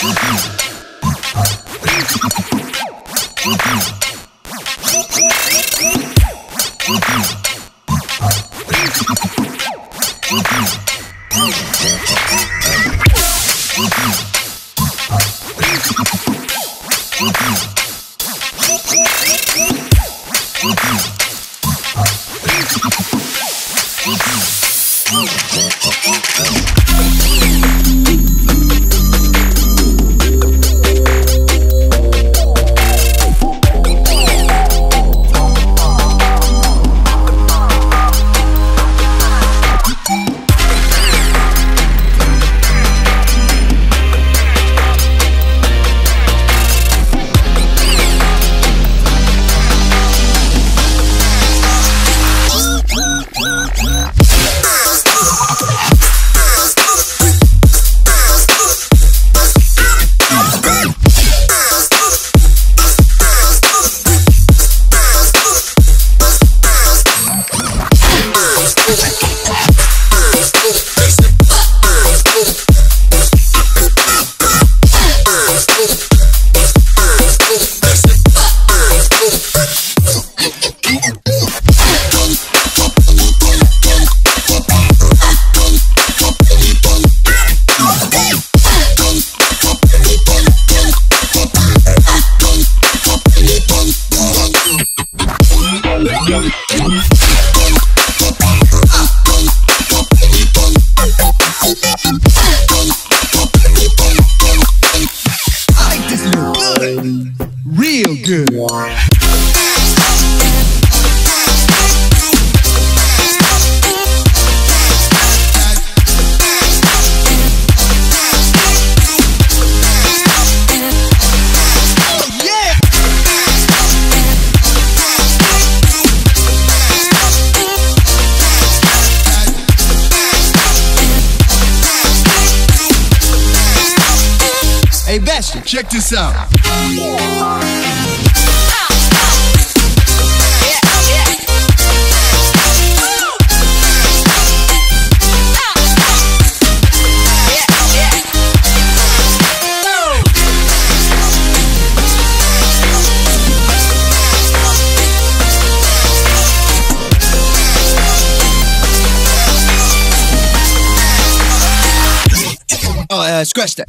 Hey Bastion, check this out. Scratch that.